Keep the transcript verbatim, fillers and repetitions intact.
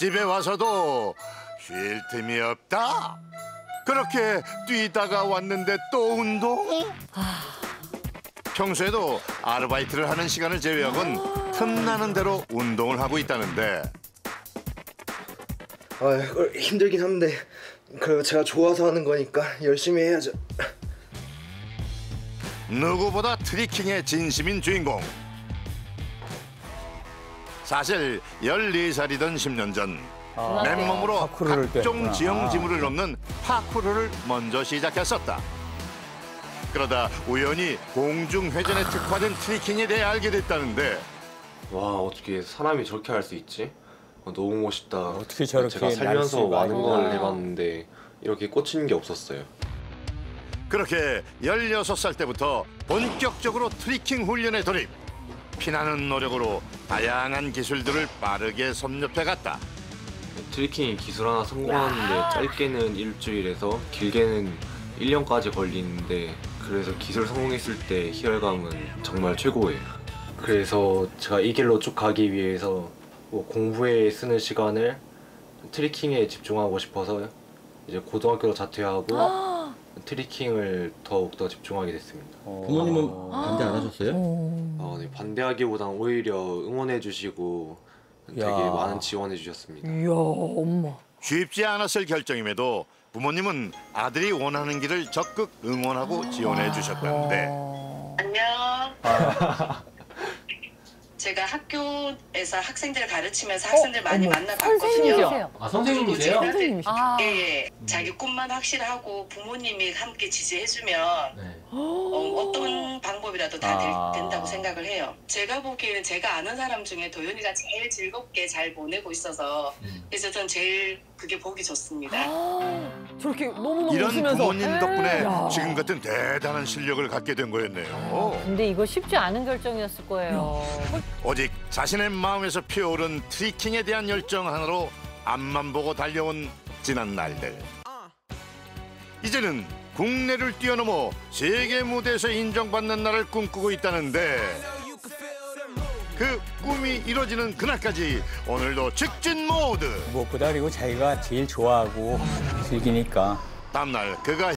집에 와서도 쉴 틈이 없다. 그렇게 뛰다가 왔는데 또 운동? 아... 평소에도 아르바이트를 하는 시간을 제외하곤 아... 틈나는 대로 운동을 하고 있다는데. 아, 힘들긴 한데 그래도 제가 좋아서 하는 거니까 열심히 해야죠. 누구보다 트리킹의 진심인 주인공. 사실 열네 살이던 십 년 전 아, 맨몸으로 각종 지형지물을 넘는 파쿠르를 먼저 시작했었다. 그러다 우연히 공중회전에 아. 특화된 트릭킹에 대해 알게 됐다는데. 와, 어떻게 사람이 저렇게 할 수 있지? 너무 멋있다. 어떻게 저렇게 제가 살면서 많은 걸 해봤는데 이렇게 꽂힌 게 없었어요. 그렇게 열여섯 살 때부터 본격적으로 트릭킹 훈련에 돌입. 피나는 노력으로 다양한 기술들을 빠르게 섭렵해갔다. 트릭킹 기술 하나 성공하는데 짧게는 일주일에서 길게는 일 년까지 걸리는데, 그래서 기술 성공했을 때 희열감은 정말 최고예요. 그래서 제가 이 길로 쭉 가기 위해서 뭐 공부에 쓰는 시간을 트릭킹에 집중하고 싶어서 이제 고등학교로 자퇴하고 트릭킹을 더욱더 집중하게 됐습니다. 부모님은 반대 안 하셨어요? 어, 네, 반대하기보단 오히려 응원해 주시고 되게 야. 많은 지원해 주셨습니다. 이야, 엄마. 쉽지 않았을 결정임에도 부모님은 아들이 원하는 길을 적극 응원하고 아. 지원해 주셨다는데. 안녕. 아. 제가 학교에서 학생들을 가르치면서 학생들 어, 많이 어머. 만나봤거든요. 선생님이세요? 아, 선생님이세요? 선생님이세요? 아. 예, 예. 자기 꿈만 확실하고 부모님이 함께 지지해주면 네. 어, 어떤 방법이라도 다 아. 될, 된다고 생각을 해요. 제가 보기에는 제가 아는 사람 중에 도연이가 제일 즐겁게 잘 보내고 있어서 음. 그래서 전 제일 그게 보기 좋습니다. 아. 저렇게 너무너무 이런 웃으면서. 부모님 덕분에 야. 지금 같은 대단한 실력을 갖게 된 거였네요. 아, 근데 이거 쉽지 않은 결정이었을 거예요. 음. 오직 자신의 마음에서 피어오른 트릭킹에 대한 열정 하나로 앞만 보고 달려온 지난 날들. 이제는 국내를 뛰어넘어 세계 무대에서 인정받는 날을 꿈꾸고 있다는데. 그 꿈이 이루어지는 그날까지 오늘도 직진 모드. 무엇보다 그리고 자기가 제일 좋아하고 즐기니까. 다음날 그가